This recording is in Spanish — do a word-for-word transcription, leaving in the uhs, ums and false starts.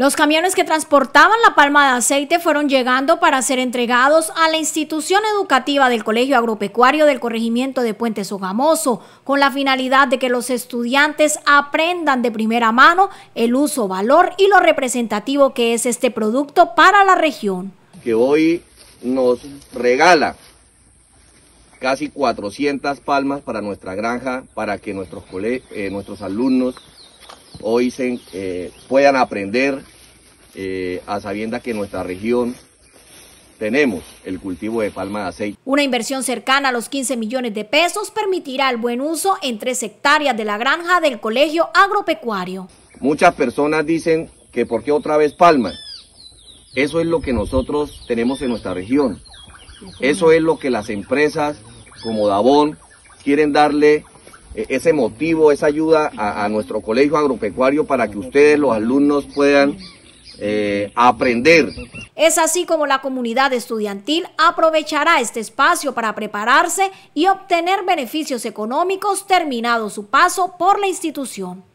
Los camiones que transportaban la palma de aceite fueron llegando para ser entregados a la institución educativa del Colegio Agropecuario del Corregimiento de Puente Sogamoso, con la finalidad de que los estudiantes aprendan de primera mano el uso, valor y lo representativo que es este producto para la región. Que hoy nos regala casi cuatrocientas palmas para nuestra granja, para que nuestros, eh, nuestros alumnos hoy se, eh, puedan aprender eh, a sabiendas que en nuestra región tenemos el cultivo de palma de aceite. Una inversión cercana a los quince millones de pesos permitirá el buen uso en tres hectáreas de la granja del Colegio Agropecuario. Muchas personas dicen que ¿por qué otra vez palma? Eso es lo que nosotros tenemos en nuestra región. Eso es lo que las empresas como Dabón quieren darle, ese motivo, esa ayuda a, a nuestro colegio agropecuario para que ustedes, los alumnos, puedan eh, aprender. Es así como la comunidad estudiantil aprovechará este espacio para prepararse y obtener beneficios económicos terminado su paso por la institución.